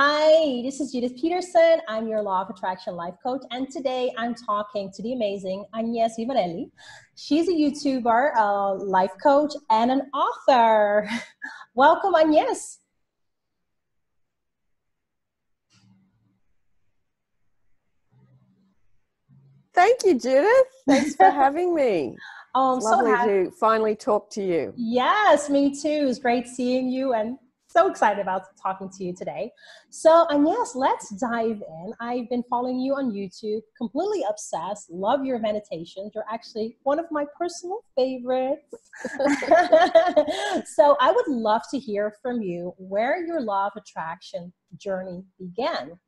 Hi, this is Judith Peterson. I'm your Law of Attraction life coach, and today I'm talking to the amazing Agnes Vivarelli. She's a YouTuber, a life coach, and an author. Welcome, Agnes. Thank you, Judith. Thanks for having me. It's lovely to finally talk to you. Yes, me too. It's great seeing you, and so excited about talking to you today. So Agnes, let's dive in. I've been following you on YouTube, completely obsessed, love your meditations. You're actually one of my personal favorites. So I would love to hear from you where your Law of Attraction journey began.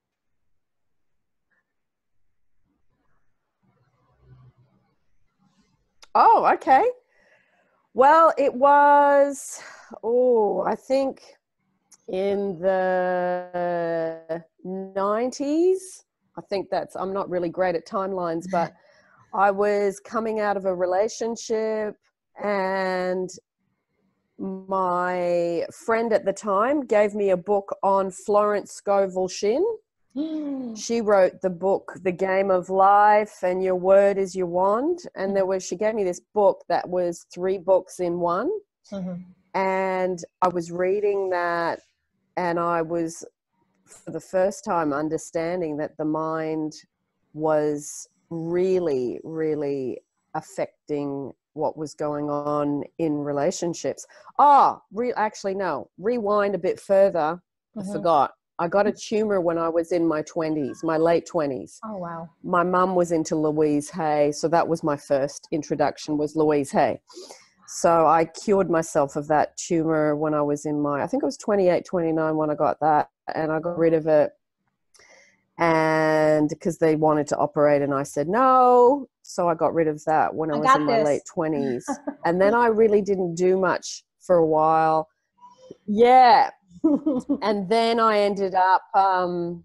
Oh, okay. Well, it was, I think, in the 90s, I think that's, I'm not really great at timelines, but I was coming out of a relationship, and my friend at the time gave me a book on Florence Scovel Shinn. She wrote the book, The Game of Life and Your Word is Your Wand. And she gave me this book that was 3 books in one. Mm-hmm. And I was reading that, and I was, for the first time, understanding that the mind was really, really affecting what was going on in relationships. Rewind a bit further. Mm-hmm. I forgot. I got a tumor when I was in my 20s, my late 20s. Oh, wow. My mum was into Louise Hay, so that was my first introduction, was Louise Hay. So I cured myself of that tumor when I was in my, I think I was 28, 29 when I got that, and I got rid of it. And because they wanted to operate, and I said no, so I got rid of that when I was in my late 20s. And then I really didn't do much for a while. Yeah. And then I ended up, then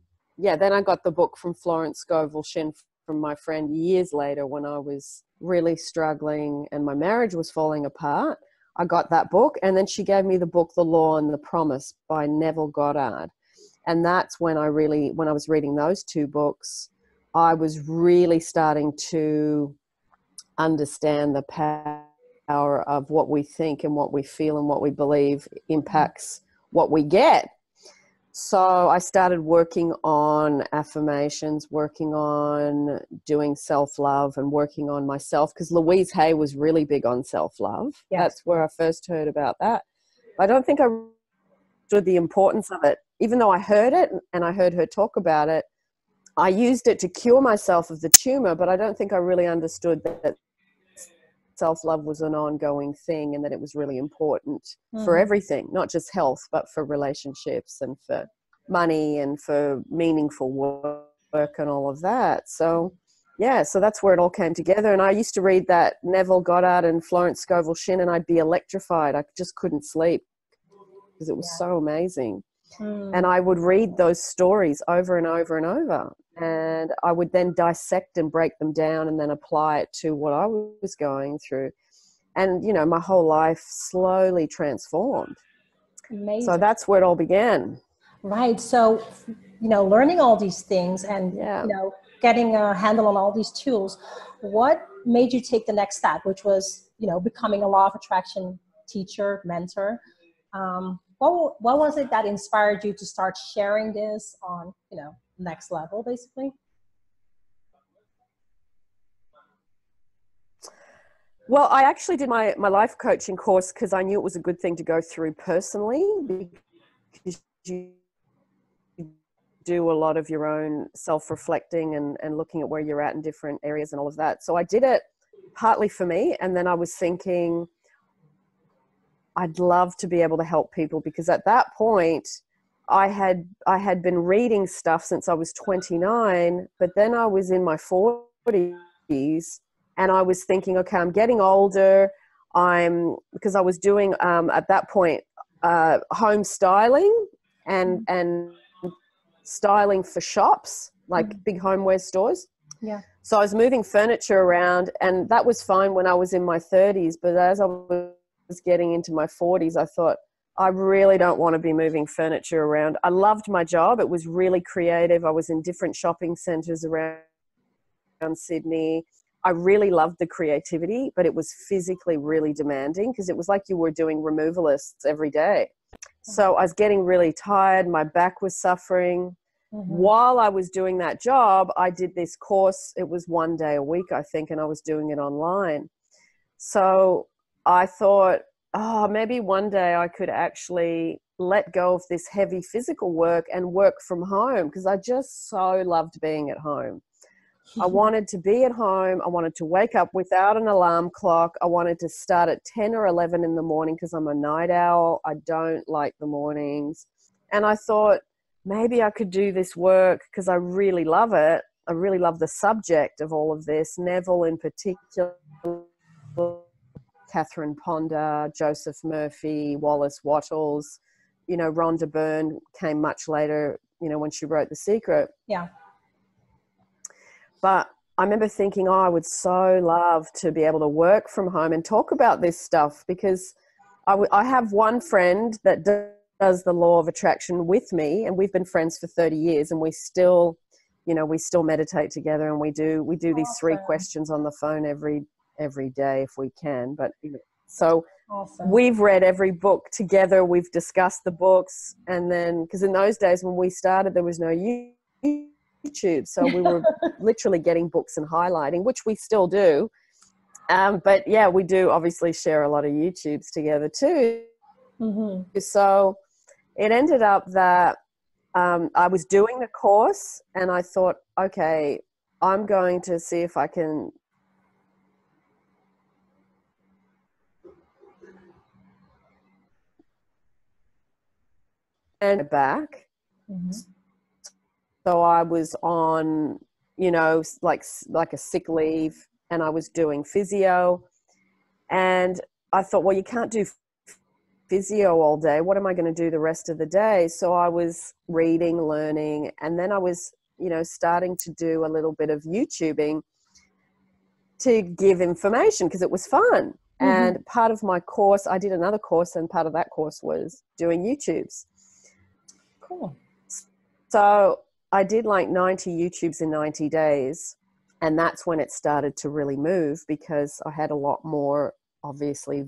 I got the book from Florence Scovel Shinn from my friend years later when I was really struggling and my marriage was falling apart. I got that book, and then she gave me the book, The Law and the Promise by Neville Goddard. And that's when I really, when I was reading those 2 books, I was really starting to understand the power of what we think and what we feel and what we believe impacts what we get. So I started working on affirmations, working on doing self-love, and working on myself, because Louise Hay was really big on self-love. Yes. That's where I first heard about that. I don't think I understood the importance of it. Even though I heard it and I heard her talk about it, I used it to cure myself of the tumor, but I don't think I really understood that self-love was an ongoing thing, and that it was really important for everything, not just health, but for relationships and for money and for meaningful work and all of that. So, yeah, so that's where it all came together. And I used to read that Neville Goddard and Florence Scovel Shinn, and I'd be electrified. I just couldn't sleep because it was so amazing. And I would read those stories over and over and over. And I would then dissect and break them down and then apply it to what I was going through. And, you know, my whole life slowly transformed. Amazing. So that's where it all began. Right. So, you know, learning all these things and, you know, getting a handle on all these tools, what made you take the next step, which was, you know, becoming a Law of Attraction teacher, mentor? What was it that inspired you to start sharing this on, you know, next level, basically? Well, I actually did my life coaching course because I knew it was a good thing to go through personally, because you do a lot of your own self-reflecting and looking at where you're at in different areas and all of that. So I did it partly for me, and then I was thinking I'd love to be able to help people, because at that point I had been reading stuff since I was 29, but then I was in my 40s, and I was thinking, okay, I'm getting older. Because I was doing, at that point, home styling and styling for shops, like big homeware stores. Yeah. So I was moving furniture around, and that was fine when I was in my 30s, but as I was getting into my 40s, I thought, I really don't want to be moving furniture around. I loved my job. It was really creative. I was in different shopping centres around Sydney. I really loved the creativity, but it was physically really demanding because it was like you were doing removalists every day. So I was getting really tired. My back was suffering. Mm-hmm. While I was doing that job, I did this course. It was 1 day a week, I think, and I was doing it online. So I thought, oh, maybe one day I could actually let go of this heavy physical work and work from home, because I just so loved being at home. I wanted to be at home. I wanted to wake up without an alarm clock. I wanted to start at 10 or 11 in the morning because I'm a night owl. I don't like the mornings. And I thought maybe I could do this work because I really love it. I really love the subject of all of this. Neville in particular, Catherine Ponder, Joseph Murphy, Wallace Wattles, you know, Rhonda Byrne came much later, you know, when she wrote The Secret. Yeah. But I remember thinking, oh, I would so love to be able to work from home and talk about this stuff, because I have one friend that does the law of attraction with me, and we've been friends for 30 years and we still, you know, we still meditate together, and we do these awesome 3 questions on the phone every day if we can. But so awesome. We've read every book together, we've discussed the books, and then because in those days when we started there was no YouTube, so we were literally getting books and highlighting, which we still do, but yeah, we do obviously share a lot of YouTubes together too. Mm-hmm. So it ended up that I was doing the course and I thought, okay, I'm going to see if I can and back. Mm-hmm. So I was on, you know, like a sick leave, and I was doing physio, and I thought, well, you can't do physio all day. What am I going to do the rest of the day? So I was reading, learning, and then I was, you know, starting to do a little bit of YouTubing to give information because it was fun. Mm-hmm. And part of my course, I did another course, and part of that course was doing YouTubes. Cool. So I did like 90 YouTubes in 90 days. And that's when it started to really move, because I had a lot more, obviously,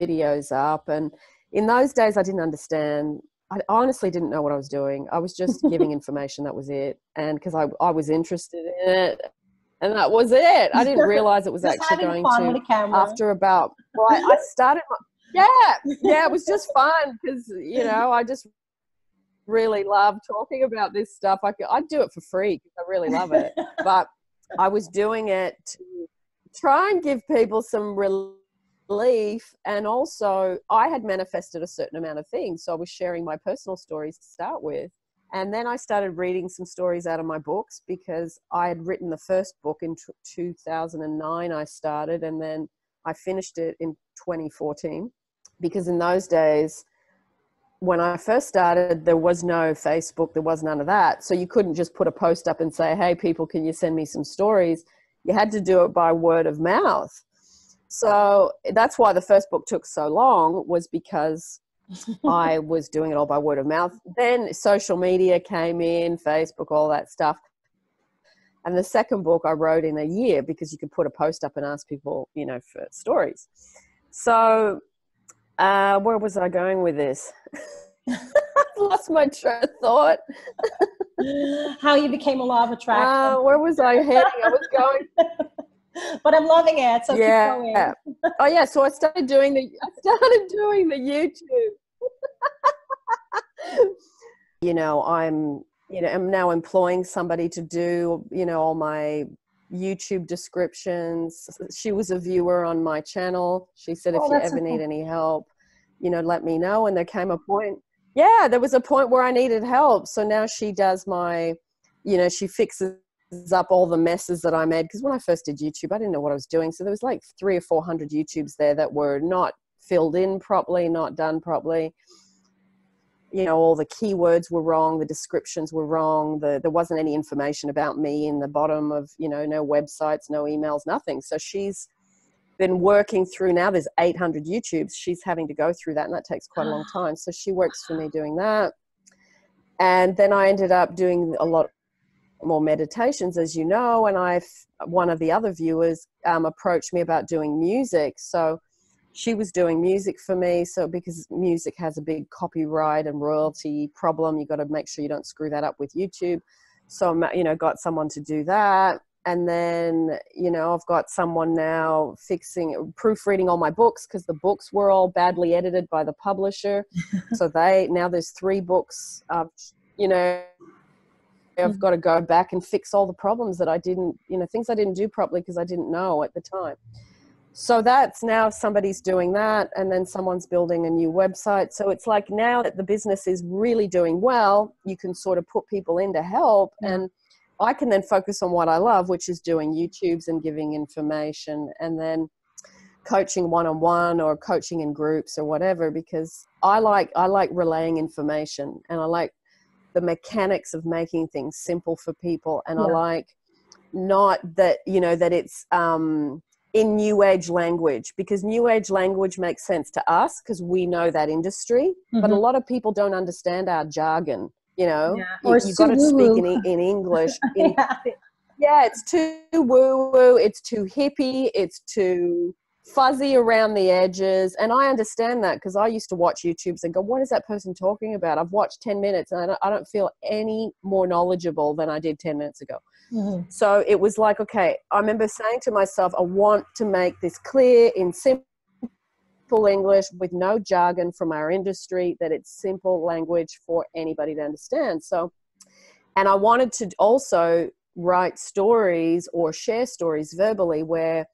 videos up. And in those days, I didn't understand. I honestly didn't know what I was doing. I was just giving information. That was it. And because I was interested in it. And that was it. I didn't realize it was actually going to, after about, well, I started, yeah, it was just fun because, you know, I just really love talking about this stuff. I'd do it for free because I really love it. But I was doing it to try and give people some relief, and also I had manifested a certain amount of things, so I was sharing my personal stories to start with, and then I started reading some stories out of my books, because I had written the first book in 2009 I started, and then I finished it in 2014, because in those days when I first started, there was no Facebook, there was none of that. So you couldn't just put a post up and say, hey, people, can you send me some stories? You had to do it by word of mouth. So that's why the first book took so long, was because I was doing it all by word of mouth. Then social media came in, Facebook, all that stuff. And the second book I wrote in a year, because you could put a post up and ask people, you know, for stories. So where was I going with this? I lost my train of thought. How you became a law of attraction. Where was I heading? I was going. But I'm loving it. So yeah. Keep going. Oh yeah. So I started doing the YouTube. You know, I'm now employing somebody to do, you know, all my YouTube descriptions. She was a viewer on my channel. She said, if you ever need any help, you know, let me know. And there came a point, yeah, there was a point where I needed help. So now she does my, you know, she fixes up all the messes that I made, because when I first did YouTube I didn't know what I was doing. So there was like 300 or 400 YouTubes there that were not filled in properly, not done properly. You know, all the keywords were wrong, the descriptions were wrong, there wasn't any information about me in the bottom of, you know, no websites, no emails, nothing. So she's been working through now. There's 800 YouTubes. She's having to go through that, and that takes quite a long time. So she works for me doing that. And then I ended up doing a lot more meditations, as you know, and one of the other viewers approached me about doing music. So she was doing music for me. So because music has a big copyright and royalty problem, you got to make sure you don't screw that up with YouTube. So, you know, got someone to do that. And then, you know, I've got someone now proofreading all my books, because the books were all badly edited by the publisher. So now there's 3 books, you know, I've got to go back and fix all the problems that I didn't, you know, things I didn't do properly because I didn't know at the time. So that's now somebody's doing that, and then someone's building a new website. So it's like, now that the business is really doing well, you can sort of put people in to help, and I can then focus on what I love, which is doing YouTubes and giving information, and then coaching one-on-one or coaching in groups or whatever, because I like relaying information, and I like the mechanics of making things simple for people. And I like not that, you know, that it's in new age language, because new age language makes sense to us because we know that industry, but a lot of people don't understand our jargon, you know, you've got to speak in English. It's too woo-woo, it's too hippie, it's too fuzzy around the edges. And I understand that, because I used to watch YouTubes and go, what is that person talking about? I've watched 10 minutes and I don't feel any more knowledgeable than I did 10 minutes ago. So it was like, okay, I remember saying to myself, I want to make this clear in simple English with no jargon from our industry, that it's simple language for anybody to understand. So, and I wanted to also write stories or share stories verbally where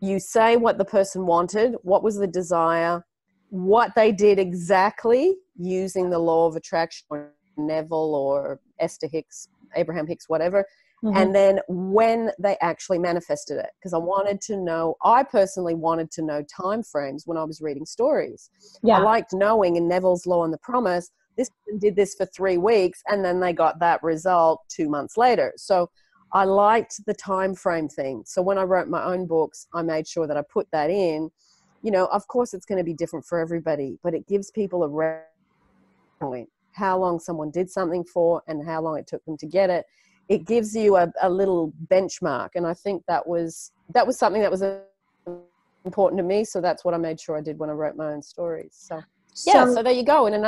you say what the person wanted, what was the desire, what they did exactly, using the law of attraction or Neville or Esther Hicks, Abraham Hicks, whatever, and then when they actually manifested it. Because I personally wanted to know time frames when I was reading stories. I liked knowing in Neville's Law and the Promise, this person did this for 3 weeks and then they got that result 2 months later. So I liked the time frame thing. So when I wrote my own books, I made sure that I put that in. You know, of course it's going to be different for everybody, but it gives people a reference point, how long someone did something for and how long it took them to get it. It gives you a little benchmark. And I think that was something that was important to me. So that's what I made sure I did when I wrote my own stories. So there you go in a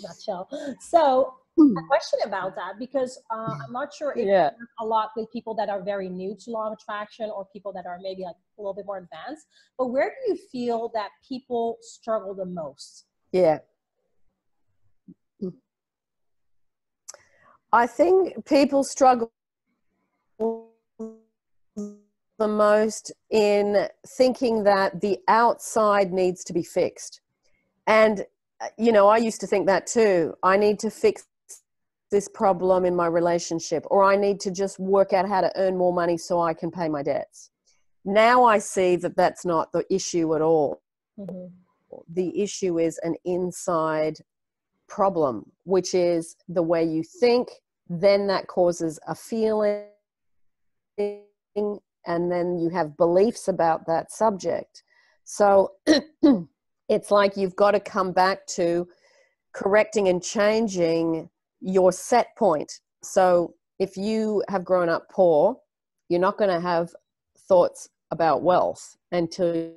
nutshell. So a question about that, because I'm not sure if a lot with people that are very new to law of attraction or people that are maybe like a little bit more advanced, but where do you feel that people struggle the most? I think people struggle the most in thinking that the outside needs to be fixed. And, you know, I used to think that too. I need to fix this problem in my relationship, or I need to just work out how to earn more money so I can pay my debts. Now I see that that's not the issue at all. The issue is an inside problem, which is the way you think, then that causes a feeling, and then you have beliefs about that subject. So it's like you've got to come back to correcting and changing your set point. So if you have grown up poor, you're not going to have thoughts about wealth until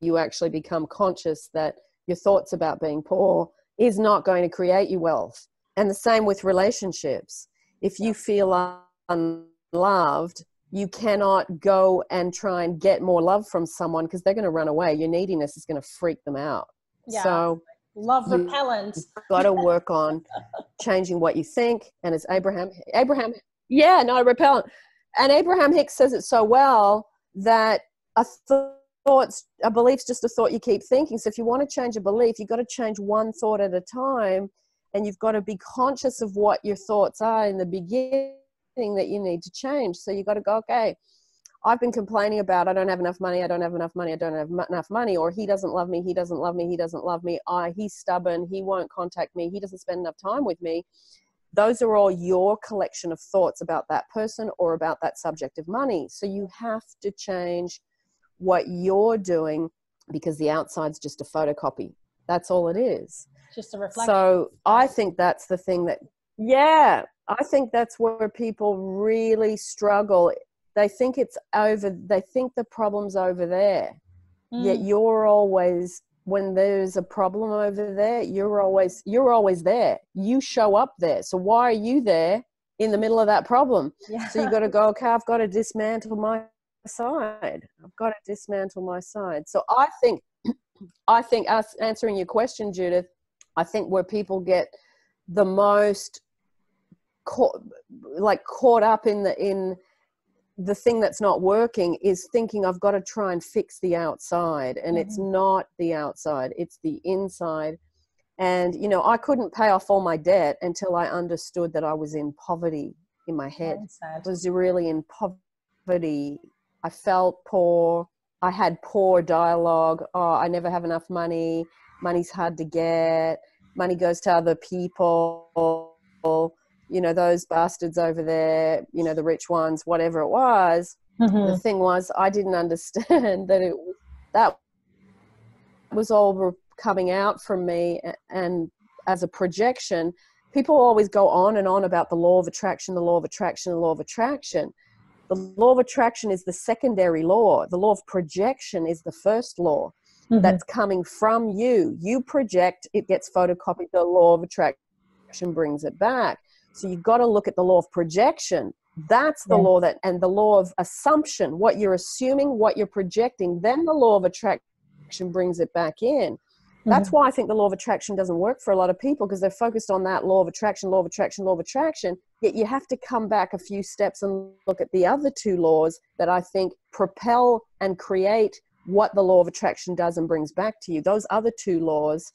you actually become conscious that your thoughts about being poor is not going to create you wealth. And the same with relationships. If you feel unloved, you cannot go and try and get more love from someone, because they're going to run away. Your neediness is going to freak them out. So love repellent. You've got to work on changing what you think. And it's repellent. And Abraham Hicks says it so well, that a belief's just a thought you keep thinking. So if you want to change a belief, you've got to change one thought at a time, and you've got to be conscious of what your thoughts are in the beginning that you need to change. So you've got to go, okay, I've been complaining about I don't have enough money, or he doesn't love me, he's stubborn, he won't contact me, he doesn't spend enough time with me. those are all your collection of thoughts about that person or about that subject of money. So you have to change what you're doing, because the outside's just a photocopy. That's all it is. Just a reflection. So I think that's the thing that, yeah, I think that's where people really struggle. They think it's over, they think the problem's over there. Mm. Yet you're always, when there's a problem over there, you're always there. You show up there. So why are you there in the middle of that problem? Yeah. So you've got to go, okay, I've got to dismantle my side. I've got to dismantle my side. So I think us answering your question, Judith, I think where people get the most caught up in the thing that's not working is thinking I've got to try and fix the outside, and it's not the outside, it's the inside. And you know, I couldn't pay off all my debt until I understood that I was in poverty in my head. I was really in poverty. I felt poor. I had poor dialogue. Oh, I never have enough money. Money's hard to get. Money goes to other people. You know, those bastards over there, you know, the rich ones, whatever it was. Mm-hmm. The thing was, I didn't understand that was all coming out from me, and as a projection. People always go on and on about the law of attraction, the law of attraction, the law of attraction. The law of attraction is the secondary law. The law of projection is the first law. Mm-hmm. That's coming from you. You project, it gets photocopied. The law of attraction brings it back. So you've got to look at the law of projection. That's the law that, and the law of assumption, what you're assuming, what you're projecting, then the law of attraction brings it back in. That's why I think the law of attraction doesn't work for a lot of people, because they're focused on that law of attraction, law of attraction, law of attraction. Yet you have to come back a few steps and look at the other two laws that I think propel and create what the law of attraction does and brings back to you. Those other two laws,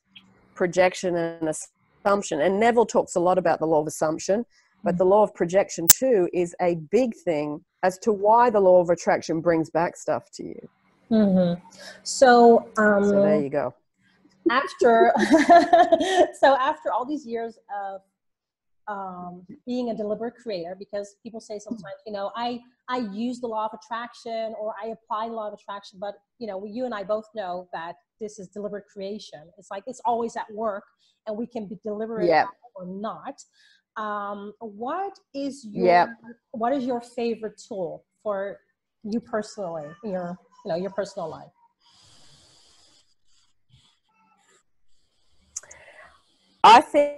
projection and assumption. And Neville talks a lot about the law of assumption, but the law of projection too is a big thing as to why the law of attraction brings back stuff to you. Mm-hmm. So there you go. After all these years of being a deliberate creator, because people say sometimes, you know, I use the law of attraction, or I apply the law of attraction, but you know, you and I both know that this is deliberate creation. It's like, it's always at work, and we can be deliberate or not. What is your favorite tool for you personally, your personal life? I think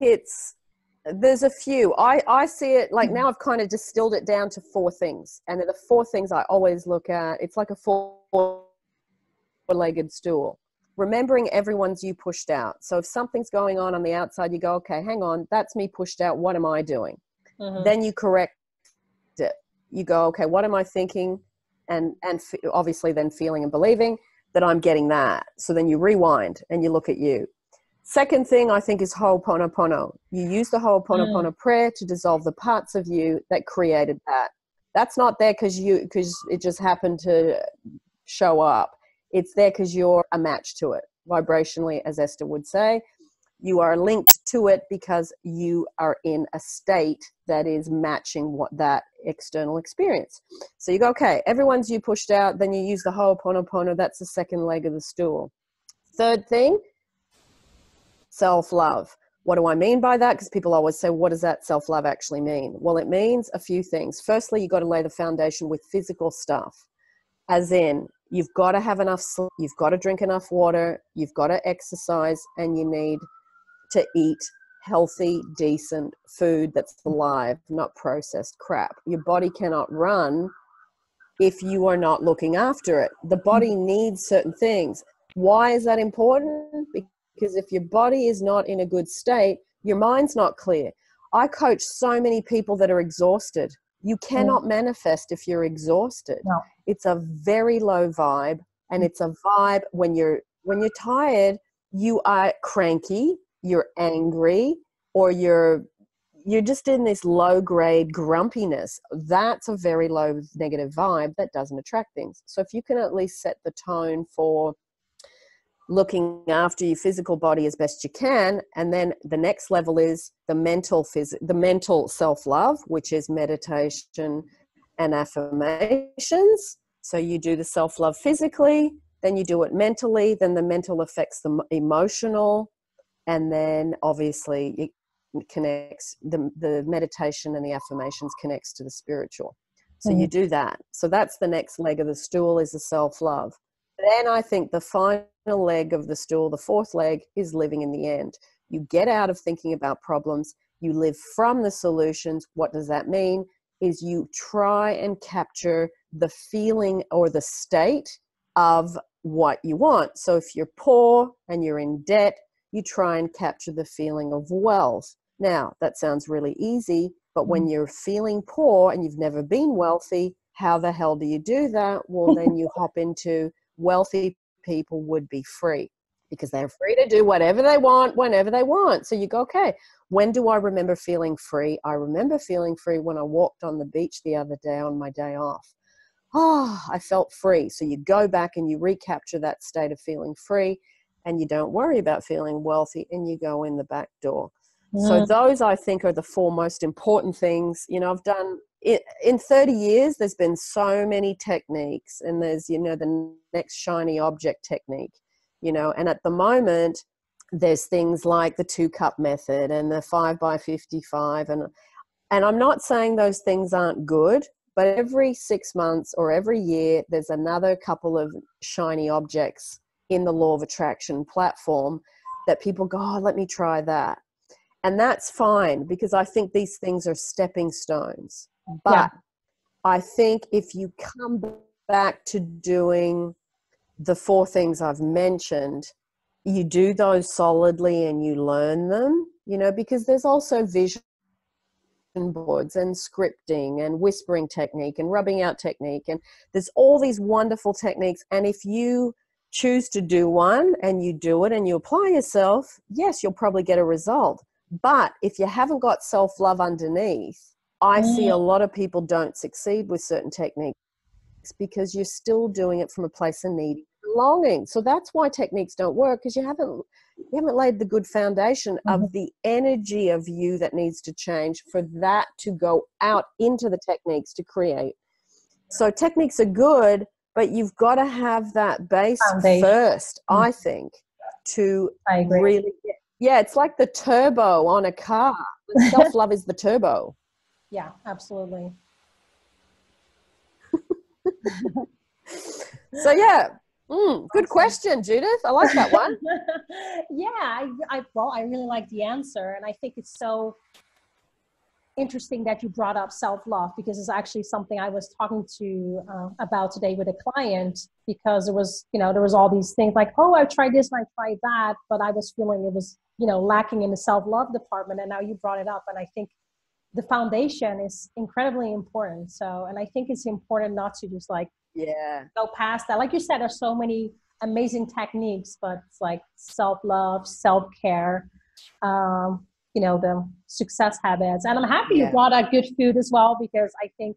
there's a few. I see it like now I've kind of distilled it down to four things. And the four things I always look at, it's like a four-legged stool. Remembering everyone's you pushed out. So if something's going on the outside, you go, okay, hang on, that's me pushed out. What am I doing? Mm-hmm. Then you correct it. You go, okay, what am I thinking? And obviously then feeling and believing that I'm getting that. So then you rewind and you look at you. Second thing I think is Ho'oponopono. You use the Ho'oponopono prayer to dissolve the parts of you that created that. That's not there because it just happened to show up. It's there because you're a match to it. Vibrationally, as Esther would say, you are linked to it because you are in a state that is matching what that external experience. So you go, okay, everyone's you pushed out, then you use the Ho'oponopono. That's the second leg of the stool. Third thing, self-love. What do I mean by that? Because people always say, what does that self-love actually mean? Well, it means a few things. Firstly, you've got to lay the foundation with physical stuff, as in you've got to have enough sleep, you've got to drink enough water, you've got to exercise, and you need to eat healthy, decent food that's alive, not processed crap. Your body cannot run if you are not looking after it. The body needs certain things. Why is that important? Because if your body is not in a good state, your mind's not clear. I coach so many people that are exhausted. You cannot manifest if you're exhausted. No. It's a very low vibe, and it's a vibe when you're tired, you are cranky, you're angry, or you're just in this low grade grumpiness. That's a very low negative vibe that doesn't attract things. So if you can at least set the tone for looking after your physical body as best you can. And then the next level is the mental self-love, which is meditation and affirmations. So you do the self-love physically, then you do it mentally, then the mental affects the emotional, and then obviously it connects, the meditation and the affirmations connects to the spiritual. So you do that. So that's the next leg of the stool, is the self-love. Then I think the final leg of the stool, the fourth leg, is living in the end. You get out of thinking about problems. You live from the solutions. What does that mean? Is you try and capture the feeling or the state of what you want. So if you're poor and you're in debt, you try and capture the feeling of wealth. Now, that sounds really easy, but when you're feeling poor and you've never been wealthy, how the hell do you do that? Well, then you hop into wealthy people would be free, because they're free to do whatever they want, whenever they want. So you go, okay, when do I remember feeling free? I remember feeling free when I walked on the beach the other day on my day off. Oh, I felt free. So you go back and you recapture that state of feeling free, and you don't worry about feeling wealthy, and you go in the back door. Yeah. So those, I think, are the four most important things. You know, I've done it in 30 years. There's been so many techniques, and there's, you know, the next shiny object technique, you know, and at the moment there's things like the 2-cup method and the 5 by 55. And I'm not saying those things aren't good, but every 6 months or every year, there's another couple of shiny objects in the law of attraction platform that people go, oh, let me try that. And that's fine, because I think these things are stepping stones. But yeah, I think if you come back to doing the four things I've mentioned, you do those solidly and you learn them, you know, because there's also vision boards and scripting and whispering technique and rubbing out technique. And there's all these wonderful techniques. And if you choose to do one and you do it and you apply yourself, yes, you'll probably get a result. But if you haven't got self-love underneath, I see a lot of people don't succeed with certain techniques because you're still doing it from a place of need and belonging. So that's why techniques don't work, because you haven't laid the good foundation of the energy of you that needs to change for that to go out into the techniques to create. So techniques are good, but you've got to have that base first, I think, to really get. Yeah, it's like the turbo on a car. Self-love is the turbo. Yeah, absolutely. So, yeah, good question, Judith. I like that one. Yeah, well, I really like the answer. And I think it's so interesting that you brought up self-love, because it's actually something I was talking to about today with a client, because it was, you know, there was all these things like, oh, I tried this and I tried that, but I was feeling it was, you know, lacking in the self-love department. And now you brought it up. And I think the foundation is incredibly important. So, and I think it's important not to just like, go past that. Like you said, there's so many amazing techniques, but it's like self-love, self-care, you know, the success habits. And I'm happy you brought up good food as well, because I think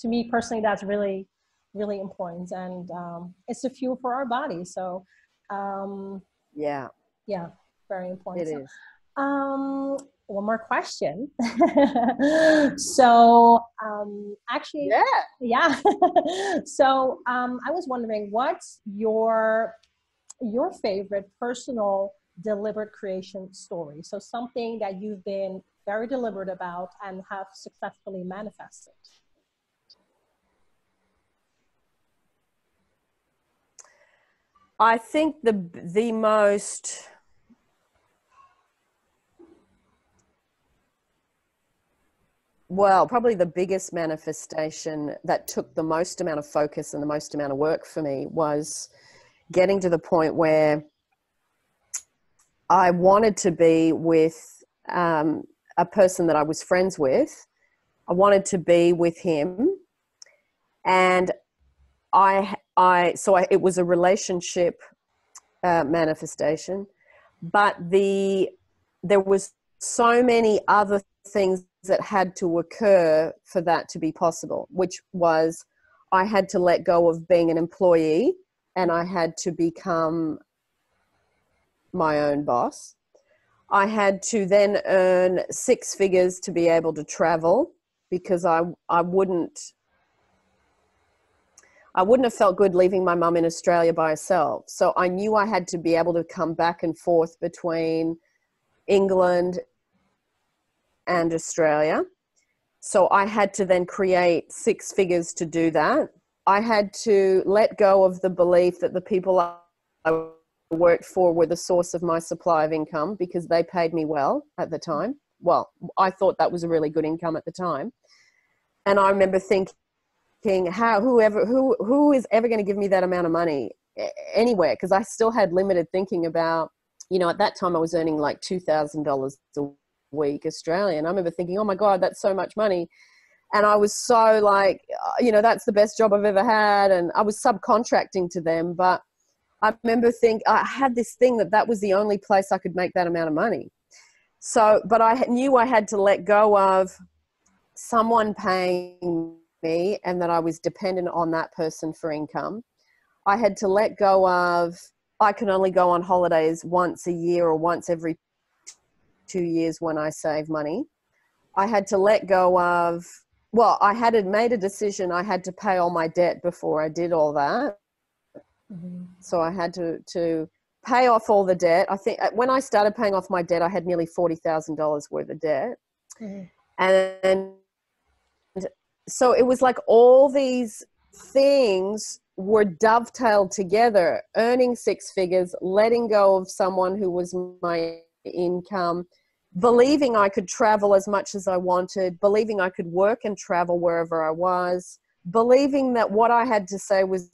to me personally, that's really, really important. And it's the fuel for our body. So yeah, very important. It is. One more question. So actually, so I was wondering, what's your favorite personal deliberate creation story? So something that you've been very deliberate about and have successfully manifested. I think the most probably the biggest manifestation that took the most amount of focus and the most amount of work for me was getting to the point where I wanted to be with a person that I was friends with. I wanted to be with him, and it was a relationship manifestation, but there was so many other things that had to occur for that to be possible, which was I had to let go of being an employee, and I had to become my own boss. I had to then earn six figures to be able to travel, because I wouldn't have felt good leaving my mum in Australia by herself. So I knew I had to be able to come back and forth between England and Australia. So I had to then create six figures to do that. I had to let go of the belief that the people I worked for were the source of my supply of income, because they paid me well at the time. Well, I thought that was a really good income at the time. And I remember thinking, who is ever going to give me that amount of money anywhere? Because I still had limited thinking about, you know, at that time I was earning like $2,000 a week Australian. I remember thinking, oh my God, that's so much money. And I was so like, you know, that's the best job I've ever had. And I was subcontracting to them, but I remember thinking, I had this thing that was the only place I could make that amount of money. So, but I knew I had to let go of someone paying me and that I was dependent on that person for income. I had to let go of, I can only go on holidays once a year or once every 2 years when I save money. I had to let go of, well, I had made a decision. I had to pay all my debt before I did all that. Mm-hmm. So I had to pay off all the debt. I think when I started paying off my debt, I had nearly $40,000 worth of debt. Mm-hmm. And so it was like all these things were dovetailed together, earning six figures, letting go of someone who was my income, believing I could travel as much as I wanted, believing I could work and travel wherever I was, believing that what I had to say was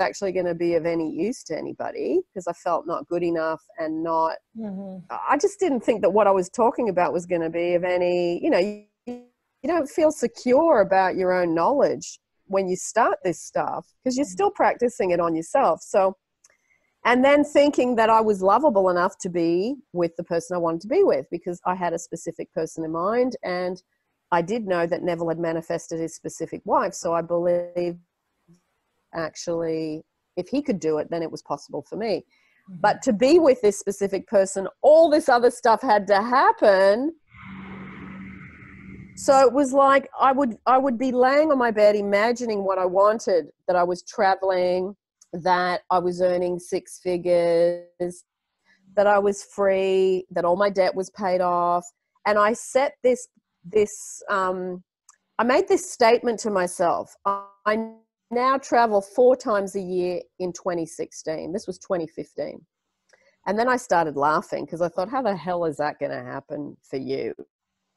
actually going to be of any use to anybody, because I felt not good enough and not, mm-hmm. I just didn't think that what I was talking about was going to be of any, you know, you don't feel secure about your own knowledge when you start this stuff, because you're still practicing it on yourself. So, and then thinking that I was lovable enough to be with the person I wanted to be with, because I had a specific person in mind, and I did know that Neville had manifested his specific wife. So I believed actually if he could do it, then it was possible for me. Mm-hmm. But to be with this specific person, all this other stuff had to happen. So it was like I would be laying on my bed imagining what I wanted, that I was traveling, that I was earning six figures, that I was free, that all my debt was paid off. And I set I made this statement to myself. I now travel 4 times a year in 2016. This was 2015. And then I started laughing, because I thought, how the hell is that going to happen for you?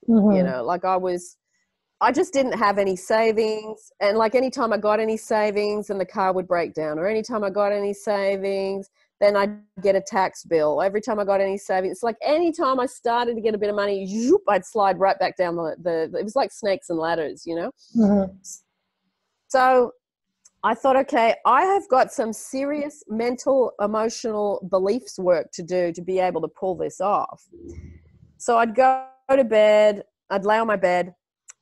Mm-hmm. You know, like I just didn't have any savings. And like anytime I got any savings, and the car would break down, or anytime I got any savings, then I'd get a tax bill. Every time I got any savings, it's like anytime I started to get a bit of money, zoop, I'd slide right back down it was like snakes and ladders, you know? Mm-hmm. So I thought, okay, I have got some serious mental, emotional beliefs work to do to be able to pull this off. So I'd go to bed, I'd lay on my bed,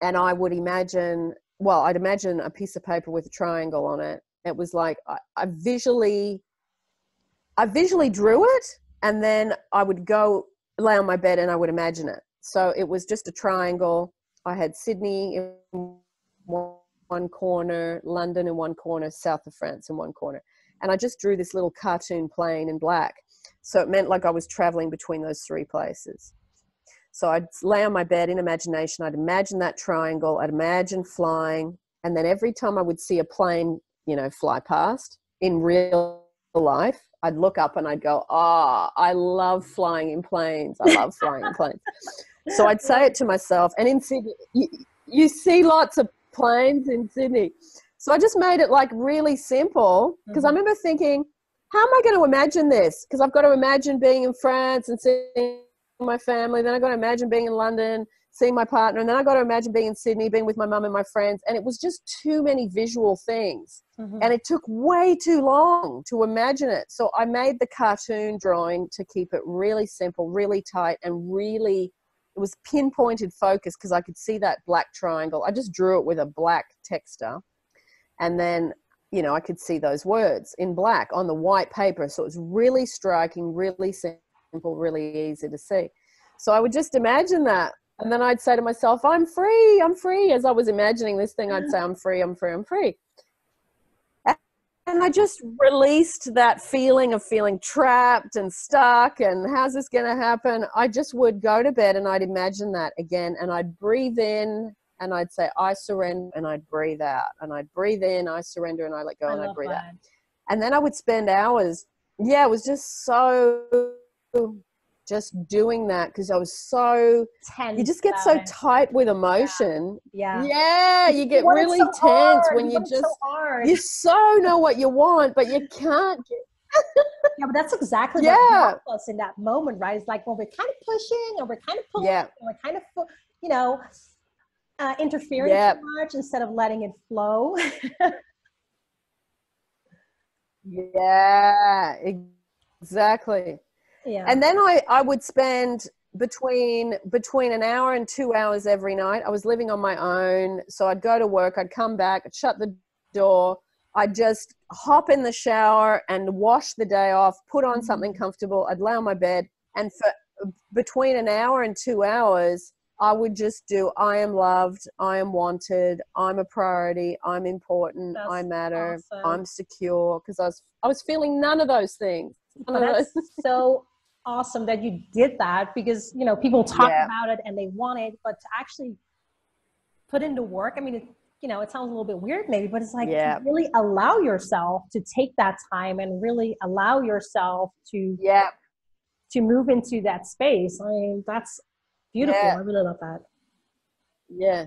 and I would imagine, well, I'd imagine a piece of paper with a triangle on it. It was like I visually drew it, and then I would go lay on my bed and I would imagine it. So it was just a triangle. I had Sydney in one corner, London in one corner, south of France in one corner. And I just drew this little cartoon plane in black. So it meant like I was traveling between those 3 places. So I'd lay on my bed in imagination. I'd imagine that triangle. I'd imagine flying. And then every time I would see a plane, you know, fly past in real life, I'd look up and I'd go, I love flying in planes. I love flying in planes. So I'd say it to myself. And in Sydney, you see lots of planes in Sydney. So I just made it like really simple, because I remember thinking, how am I going to imagine this? Because I've got to imagine being in France and seeing my family, then I got to imagine being in London, seeing my partner, and then I got to imagine being in Sydney, being with my mum and my friends. And it was just too many visual things. Mm-hmm. And it took way too long to imagine it. So I made the cartoon drawing to keep it really simple, really tight, and really, it was pinpointed focus, because I could see that black triangle. I just drew it with a black texter, and then, you know, I could see those words in black on the white paper. So it was really striking, really simple. example, really easy to see. So I would just imagine that. And then I'd say to myself, I'm free, I'm free. As I was imagining this thing, I'd say, I'm free, I'm free, I'm free. And I just released that feeling of feeling trapped and stuck and how's this going to happen? I just would go to bed and I'd imagine that again. And I'd breathe in and I'd say, I surrender, and I'd breathe out. And I'd breathe in, I surrender, and I let go, and I'd breathe out. And then I would spend hours. Yeah, it was just so... just doing that because I was so tense. You just get so tight with emotion. Yeah. You get really so tense when you just, so you so know what you want, but you can't. Yeah, but that's exactly what helps us in that moment, right? It's like, well, we're kind of pushing and we're kind of pulling and we're kind of, you know, interfering too much instead of letting it flow. Yeah, exactly. Yeah. And then I would spend between an hour and 2 hours every night. I was living on my own. So I'd go to work, I'd come back, I'd shut the door. I'd just hop in the shower and wash the day off, put on something comfortable. I'd lay on my bed. And for between an hour and 2 hours, I would just do, I am loved, I am wanted, I'm a priority, I'm important, that's I matter, awesome. I'm secure. Because I was feeling none of those things. Well, that's so awesome that you did that, because, you know, people talk about it and they want it, but to actually put in the work, I mean, it, you know, it sounds a little bit weird maybe, but it's like to really allow yourself to take that time and really allow yourself to move into that space. I mean, that's beautiful. I really love that. Yeah.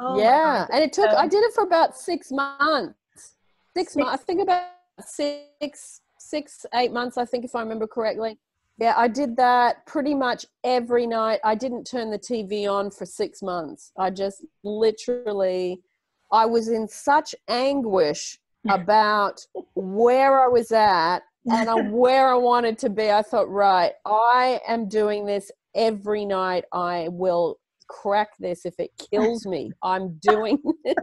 Oh, yeah. And it took, I did it for about 6 months. I think about 6, 8 months, I think, if I remember correctly. Yeah, I did that pretty much every night. I didn't turn the TV on for 6 months. I just literally, I was in such anguish about where I was at and where I wanted to be. I thought, right, I am doing this every night. I will crack this if it kills me. I'm doing this.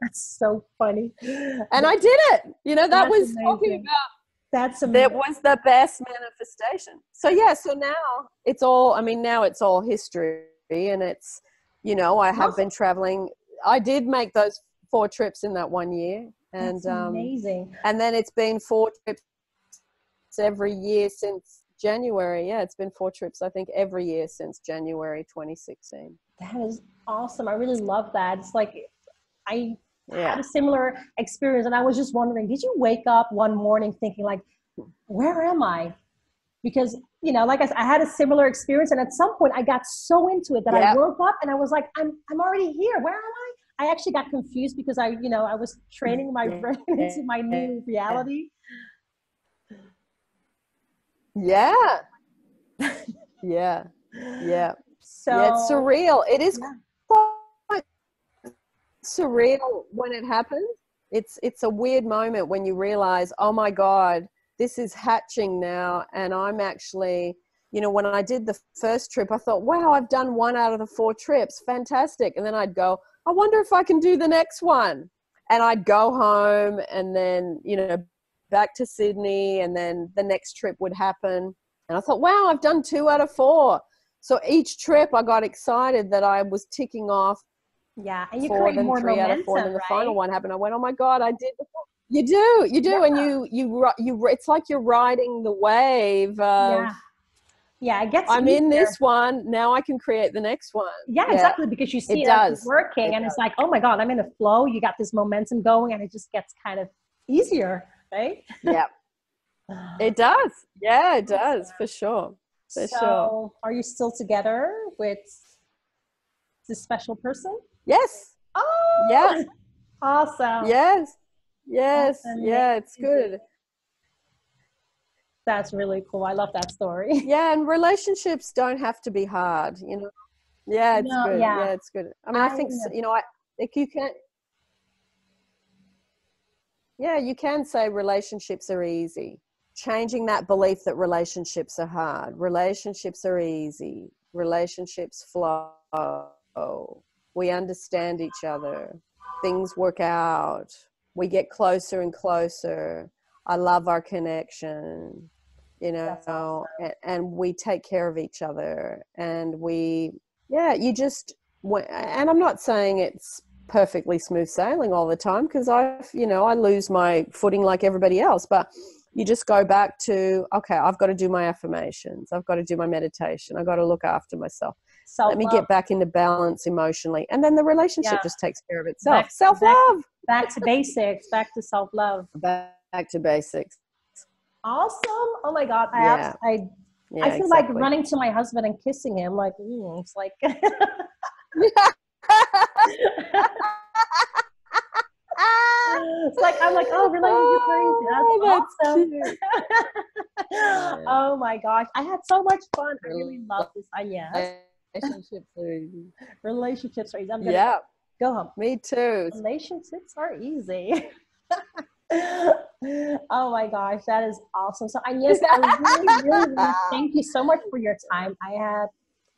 That's so funny. And I did it. You know, that was amazing. Talking about. That's amazing. That was the best manifestation. So, yeah, so now it's all, I mean, now it's all history, and it's, you know, I have been traveling. I did make those 4 trips in that 1 year. And that's amazing. And then it's been 4 trips every year since January. Yeah, it's been 4 trips, I think, every year since January 2016. That is awesome. I really love that. It's like, I had a similar experience, and I was just wondering, did you wake up one morning thinking like, where am I? Because, you know, like I said, I had a similar experience, and at some point I got so into it that I woke up and I was like, I'm already here. Where am I? I actually got confused because I, you know, I was training my brain into my new reality. Yeah. Yeah. Yeah. So it's surreal. It is surreal when it happens. It's a weird moment when you realize, oh my God, this is hatching now. And I'm actually, you know, when I did the first trip, I thought, wow, I've done 1 out of the 4 trips. Fantastic. And then I'd go, I wonder if I can do the next one. And I'd go home and then, you know, back to Sydney, and then the next trip would happen. And I thought, wow, I've done 2 out of 4. So each trip I got excited that I was ticking off. Yeah, and you create more momentum, right? And the final one happened. I went, oh my God, I did. You do, yeah. And you. It's like you're riding the wave. Yeah. It gets. I'm in this one now. I can create the next one. Yeah, exactly. Because you see it's working, it's like, oh my God, I'm in a flow. You got this momentum going, and it just gets kind of easier, right? Yeah, it does. Yeah, it does for sure. So, are you still together with this special person? Yes. Oh, yes. Awesome. Yes. Awesome. Yeah, it's good. That's really cool. I love that story. Yeah, and relationships don't have to be hard, you know. Yeah, it's good. Yeah, it's good. I mean, I think, you know, you can say relationships are easy. Changing that belief that relationships are hard. Relationships are easy. Relationships flow. We understand each other. Things work out. We get closer and closer. I love our connection, you know. That's awesome. And we take care of each other, and we, yeah, you just, and I'm not saying it's perfectly smooth sailing all the time, because I've, you know, I lose my footing like everybody else, but you just go back to, okay, I've got to do my affirmations. I've got to do my meditation. I've got to look after myself. Self-love. Let me get back into balance emotionally. And then the relationship just takes care of itself. Self-love. Back to basics. Back to self-love. Back to basics. Awesome. Oh my God. I feel like running to my husband and kissing him. Like, it's like. It's like, I'm like, oh, really? Oh, that's awesome. Oh my gosh. I had so much fun. I really love this. Yeah. Relationships are easy. Yeah. Go home. Me too. Relationships are easy. Oh my gosh, that is awesome. So Agnes, I really thank you so much for your time. I had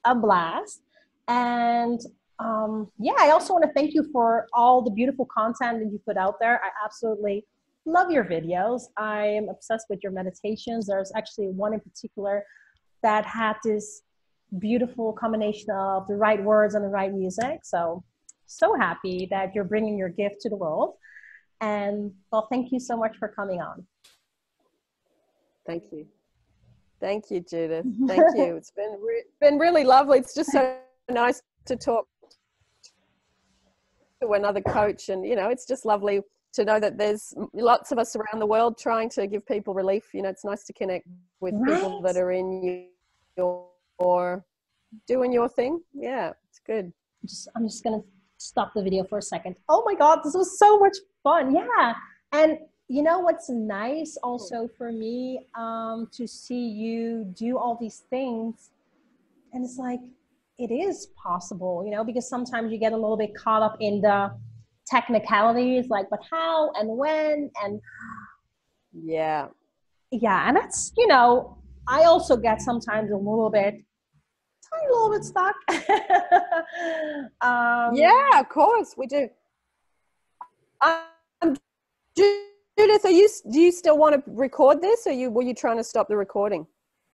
a blast, and I also want to thank you for all the beautiful content that you put out there. I absolutely love your videos. I am obsessed with your meditations. There's actually one in particular that had this beautiful combination of the right words and the right music. So happy that you're bringing your gift to the world. And well, thank you so much for coming on. Thank you. Thank you, Judith. Thank you. It's been really lovely. It's just so nice to talk to another coach, and you know, it's just lovely to know that there's lots of us around the world trying to give people relief. You know, it's nice to connect with people that are in your, or doing your thing. Yeah, it's good. I'm just gonna stop the video for a second. Oh my God, this was so much fun. Yeah. And you know what's nice also for me, to see you do all these things, and it's like, it is possible, you know, because sometimes you get a little bit caught up in the technicalities, like, but how and when, and yeah, and that's, you know, I also get sometimes a little bit stuck. Yeah, of course we do. Judith, do you still want to record this, or were you trying to stop the recording?